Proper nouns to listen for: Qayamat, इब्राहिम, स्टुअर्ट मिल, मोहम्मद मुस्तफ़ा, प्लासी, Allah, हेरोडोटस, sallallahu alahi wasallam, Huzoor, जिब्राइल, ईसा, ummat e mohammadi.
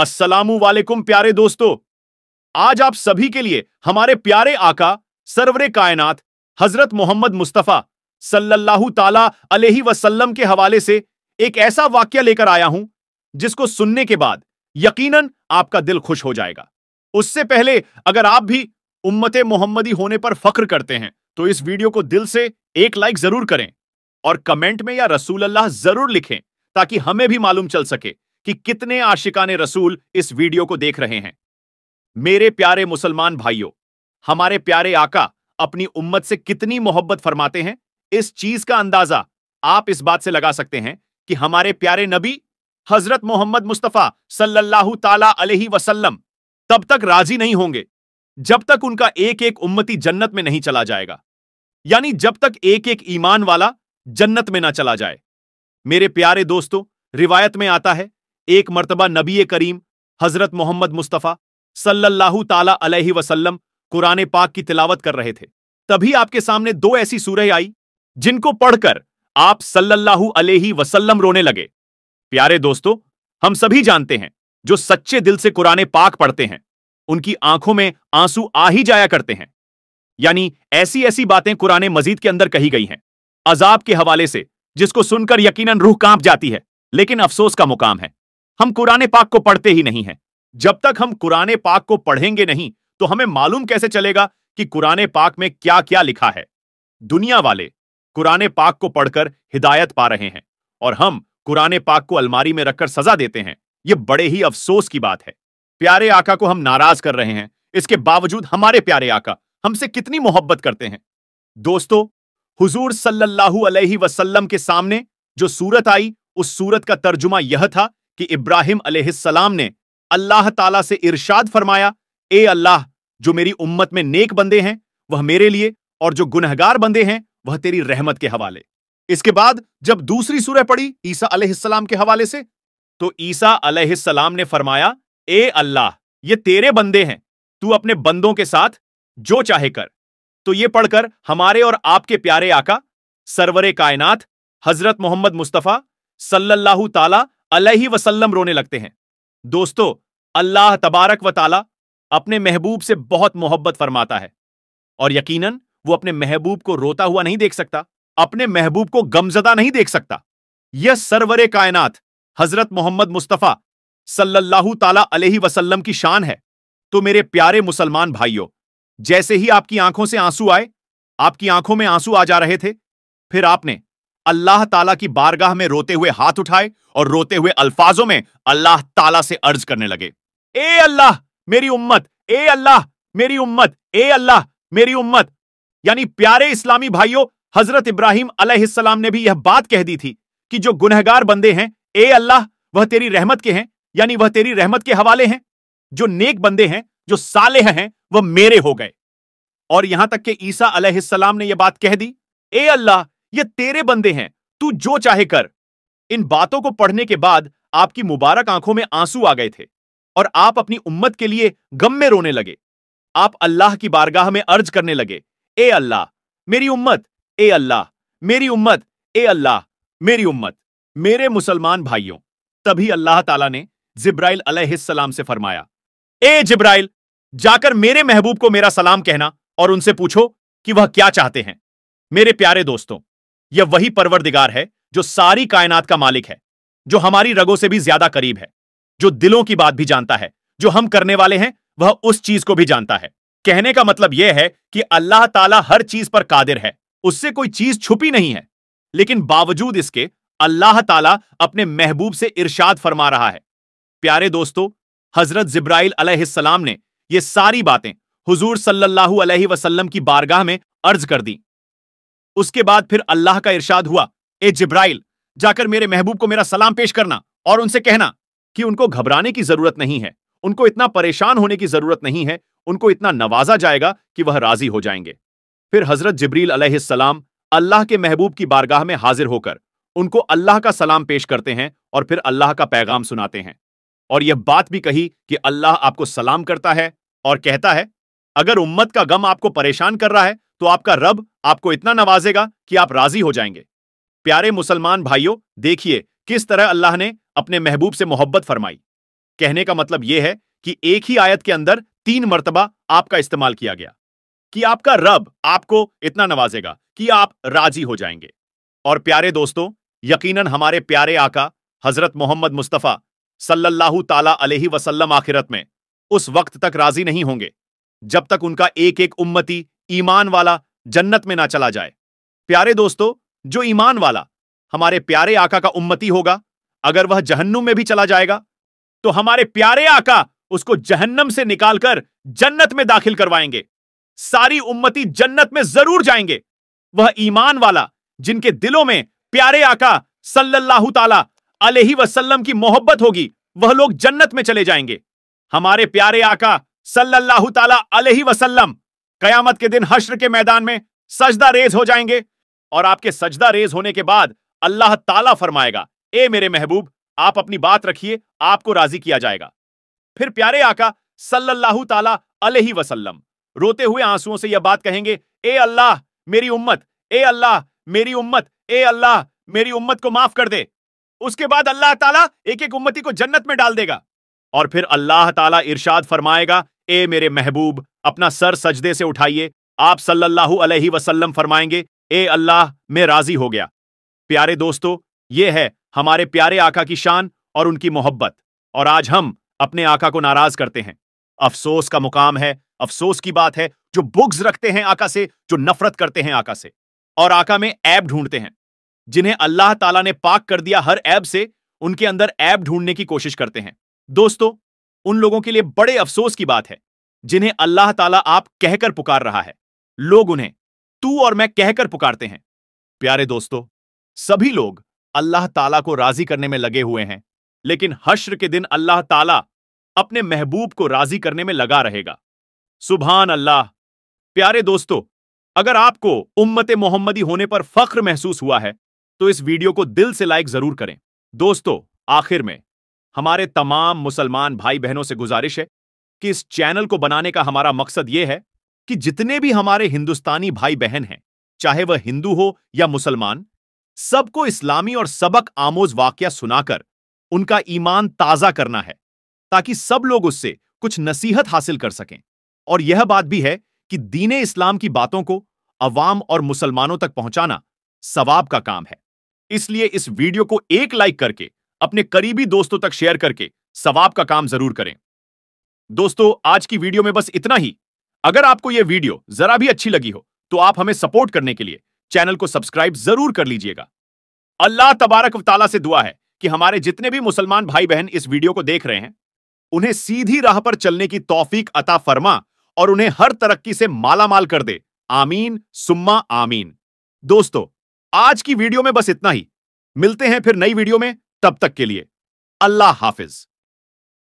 अस्सलामु वालेकुम प्यारे दोस्तों, आज आप सभी के लिए हमारे प्यारे आका सरवरे कायनात हजरत मोहम्मद मुस्तफ़ा सल्लल्लाहु ताला अलैहि वसल्लम के हवाले से एक ऐसा वाक्य लेकर आया हूं जिसको सुनने के बाद यकीनन आपका दिल खुश हो जाएगा। उससे पहले अगर आप भी उम्मते मोहम्मदी होने पर फख्र करते हैं तो इस वीडियो को दिल से एक लाइक जरूर करें और कमेंट में या रसूल अल्लाह जरूर लिखें ताकि हमें भी मालूम चल सके कि कितने आशिकाने रसूल इस वीडियो को देख रहे हैं। मेरे प्यारे मुसलमान भाइयों, हमारे प्यारे आका अपनी उम्मत से कितनी मोहब्बत फरमाते हैं, इस चीज का अंदाजा आप इस बात से लगा सकते हैं कि हमारे प्यारे नबी हजरत मोहम्मद मुस्तफ़ा सल्लल्लाहु ताला अलैहि वसल्लम तब तक राजी नहीं होंगे जब तक उनका एक एक उम्मती जन्नत में नहीं चला जाएगा, यानी जब तक एक एक ईमान वाला जन्नत में ना चला जाए। मेरे प्यारे दोस्तों, रिवायत में आता है एक मर्तबा नबी करीम हजरत मोहम्मद मुस्तफ़ा सल्लल्लाहु ताला अलैहि वसल्लम कुरान पाक की तिलावत कर रहे थे, तभी आपके सामने दो ऐसी सूरह आई जिनको पढ़कर आप सल्लल्लाहु अलैहि वसल्लम रोने लगे। प्यारे दोस्तों, हम सभी जानते हैं जो सच्चे दिल से कुरान पाक पढ़ते हैं उनकी आंखों में आंसू आ ही जाया करते हैं, यानी ऐसी ऐसी बातें कुरान मजीद के अंदर कही गई हैं अजाब के हवाले से जिसको सुनकर यकीनन रूह कांप जाती है। लेकिन अफसोस का मुकाम है, हम कुरान पाक को पढ़ते ही नहीं हैं। जब तक हम कुरान पाक को पढ़ेंगे नहीं तो हमें मालूम कैसे चलेगा कि कुरान पाक में क्या क्या लिखा है। दुनिया वाले कुरान पाक को पढ़कर हिदायत पा रहे हैं और हम कुरान पाक को अलमारी में रखकर सजा देते हैं। यह बड़े ही अफसोस की बात है। प्यारे आका को हम नाराज कर रहे हैं, इसके बावजूद हमारे प्यारे आका हमसे कितनी मोहब्बत करते हैं। दोस्तों, हुजूर सल्लल्लाहु अलैहि वसल्लम के सामने जो सूरत आई उस सूरत का तर्जुमा यह था कि इब्राहिम अलैहिस्सलाम ने अल्लाह ताला से इरशाद फरमाया, ए अल्लाह, जो मेरी उम्मत में नेक बंदे हैं वह मेरे लिए और जो गुनहगार बंदे हैं वह तेरी रहमत के हवाले। इसके बाद जब दूसरी सूरह पड़ी ईसा अलैहिस्सलाम के हवाले से तो ईसा अलैहिस्सलाम ने फरमाया, ए अल्लाह, ये तेरे बंदे हैं, तू अपने बंदों के साथ जो चाहे कर। तो ये पढ़कर हमारे और आपके प्यारे आका सरवरे कायनात हजरत मोहम्मद मुस्तफ़ा सल्लल्लाहु ताला अलैहि वसल्लम रोने लगते हैं। दोस्तों, अल्लाह तबारक व ताला अपने महबूब से बहुत मोहब्बत फरमाता है और यकीनन वो अपने महबूब को रोता हुआ नहीं देख सकता, अपने महबूब को गमजदा नहीं देख सकता। यह सरवरे कायनात हजरत मोहम्मद मुस्तफ़ा सल्लल्लाहु ताला अलैहि वसल्लम की शान है। तो मेरे प्यारे मुसलमान भाइयों, जैसे ही आपकी आंखों से आंसू आए, आपकी आंखों में आंसू आ जा रहे थे, फिर आपने अल्लाह ताला की बारगाह में रोते हुए हाथ उठाए और रोते हुए अल्फाजों में अल्लाह ताला से अर्ज करने लगे, ए अल्लाह मेरी उम्मत, ए अल्लाह मेरी उम्मत, ए अल्लाह मेरी उम्मत। यानी प्यारे इस्लामी भाइयों, हजरत इब्राहिम अलैहिस्सलाम ने भी यह बात कह दी थी कि जो गुनहगार बंदे हैं, ए अल्लाह, वह तेरी रहमत के हैं, यानी वह तेरी रहमत के हवाले हैं। जो नेक बंदे हैं, जो सालेह हैं, वह मेरे हो गए। और यहां तक कि ईसा अलैहिस्सलाम ने यह बात कह दी, ए अल्लाह, ये तेरे बंदे हैं, तू जो चाहे कर। इन बातों को पढ़ने के बाद आपकी मुबारक आंखों में आंसू आ गए थे और आप अपनी उम्मत के लिए गम में रोने लगे। आप अल्लाह की बारगाह में अर्ज करने लगे, ए अल्लाह मेरी उम्मत, ए अल्लाह मेरी उम्मत, ए अल्लाह मेरी उम्मत। मेरे मुसलमान भाइयों, तभी अल्लाह ताला ने जिब्राइल अलैहिस्सलाम से फरमाया, ए जिब्राइल, जाकर मेरे महबूब को मेरा सलाम कहना और उनसे पूछो कि वह क्या चाहते हैं। मेरे प्यारे दोस्तों, यह वही परवरदिगार है जो सारी कायनात का मालिक है, जो हमारी रगों से भी ज्यादा करीब है, जो दिलों की बात भी जानता है, जो हम करने वाले हैं वह उस चीज को भी जानता है। कहने का मतलब यह है कि अल्लाह ताला हर चीज पर कादिर है, उससे कोई चीज छुपी नहीं है। लेकिन बावजूद इसके अल्लाह ताला अपने महबूब से इरशाद फरमा रहा है। प्यारे दोस्तों, हजरत जिब्राइल अलैहिस्सलाम ने ये सारी बातें हुजूर सल्लल्लाहु अलैहि वसल्लम की बारगाह में अर्ज कर दी। उसके बाद फिर अल्लाह का इरशाद हुआ, ए जिब्राइल, जाकर मेरे महबूब को मेरा सलाम पेश करना और उनसे कहना कि उनको घबराने की जरूरत नहीं है, उनको इतना परेशान होने की जरूरत नहीं है, उनको इतना नवाजा जाएगा कि वह राजी हो जाएंगे। फिर हजरत जिब्रील अलैहिस्सलाम अल्लाह के महबूब की बारगाह में हाजिर होकर उनको अल्लाह का सलाम पेश करते हैं और फिर अल्लाह का पैगाम सुनाते हैं। और यह बात भी कही कि अल्लाह आपको सलाम करता है और कहता है, अगर उम्मत का गम आपको परेशान कर रहा है तो आपका रब आपको इतना नवाजेगा कि आप राजी हो जाएंगे। प्यारे मुसलमान भाइयों, देखिए किस तरह अल्लाह ने अपने महबूब से मोहब्बत फरमाई। कहने का मतलब यह है कि एक ही आयत के अंदर 3 मर्तबा आपका इस्तेमाल किया गया कि आपका रब आपको इतना नवाजेगा कि आप राजी हो जाएंगे। और प्यारे दोस्तों, यकीनन हमारे प्यारे आका हजरत मोहम्मद मुस्तफ़ा सल्लल्लाहु ताला अलैहि वसल्लम आखिरत में उस वक्त तक राजी नहीं होंगे जब तक उनका एक एक उम्मती ईमान वाला जन्नत में ना चला जाए। प्यारे दोस्तों, जो ईमान वाला हमारे प्यारे आका का उम्मती होगा, अगर वह जहन्नुम में भी चला जाएगा तो हमारे प्यारे आका उसको जहन्नम से निकालकर जन्नत में दाखिल करवाएंगे। सारी उम्मती जन्नत में जरूर जाएंगे, वह ईमान वाला जिनके दिलों में प्यारे आका सल्लल्लाहु ताला अलैहि वसल्लम की मोहब्बत होगी, वह लोग जन्नत में चले जाएंगे। हमारे प्यारे आका सल्लल्लाहु ताला अलैहि वसल्लम कयामत के दिन हश्र के मैदान में सजदा रेज हो जाएंगे और आपके सजदा रेज होने के बाद अल्लाह ताला फरमाएगा, ए मेरे महबूब, आप अपनी बात रखिए, आपको राजी किया जाएगा। फिर प्यारे आका सल्लल्लाहु ताला अलैहि वसल्लम रोते हुए आंसुओं से यह बात कहेंगे, ए अल्लाह मेरी उम्मत, ए अल्लाह मेरी उम्मत, ए अल्लाह मेरी उम्मत को माफ कर दे। उसके बाद अल्लाह ताला एक एक उम्मती को जन्नत में डाल देगा और फिर अल्लाह ताला इरशाद फरमाएगा, ए मेरे महबूब, अपना सर सजदे से उठाइए। आप सल्लल्लाहु अलैहि वसल्लम फरमाएंगे, ए अल्लाह मैं राजी हो गया। प्यारे दोस्तों, ये है हमारे प्यारे आका की शान और उनकी मोहब्बत। और आज हम अपने आका को नाराज करते हैं। अफसोस का मुकाम है, अफसोस की बात है, जो बुग्ज रखते हैं आका से, जो नफरत करते हैं आका से और आका में ऐब ढूंढते हैं। जिन्हें अल्लाह ताला ने पाक कर दिया हर ऐब से, उनके अंदर ऐब ढूंढने की कोशिश करते हैं। दोस्तों, उन लोगों के लिए बड़े अफसोस की बात है जिन्हें अल्लाह ताला आप कहकर पुकार रहा है। लोग उन्हें तू और मैं कहकर पुकारते हैं। प्यारे दोस्तों, सभी लोग अल्लाह ताला को राजी करने में लगे हुए हैं, लेकिन हश्र के दिन अल्लाह ताला अपने महबूब को राजी करने में लगा रहेगा। सुभान अल्लाह। प्यारे दोस्तों, अगर आपको उम्मत मोहम्मदी होने पर फख्र महसूस हुआ है तो इस वीडियो को दिल से लाइक जरूर करें। दोस्तों, आखिर में हमारे तमाम मुसलमान भाई बहनों से गुजारिश है कि इस चैनल को बनाने का हमारा मकसद यह है कि जितने भी हमारे हिंदुस्तानी भाई बहन हैं, चाहे वह हिंदू हो या मुसलमान, सबको इस्लामी और सबक आमोज वाकया सुनाकर उनका ईमान ताज़ा करना है ताकि सब लोग उससे कुछ नसीहत हासिल कर सकें। और यह बात भी है कि दीने इस्लाम की बातों को अवाम और मुसलमानों तक पहुंचाना सवाब का काम है। इसलिए इस वीडियो को एक लाइक करके अपने करीबी दोस्तों तक शेयर करके सवाब का काम जरूर करें। दोस्तों, आज की वीडियो में बस इतना ही। अगर आपको यह वीडियो जरा भी अच्छी लगी हो तो आप हमें सपोर्ट करने के लिए चैनल को सब्सक्राइब जरूर कर लीजिएगा। अल्लाह तबारक व तआला से दुआ है कि हमारे जितने भी मुसलमान भाई बहन इस वीडियो को देख रहे हैं, उन्हें सीधी राह पर चलने की तौफीक अता फरमा और उन्हें हर तरक्की से मालामाल कर दे। आमीन सुम्मा आमीन। दोस्तों, आज की वीडियो में बस इतना ही। मिलते हैं फिर नई वीडियो में। तब तक के लिए अल्लाह हाफिज।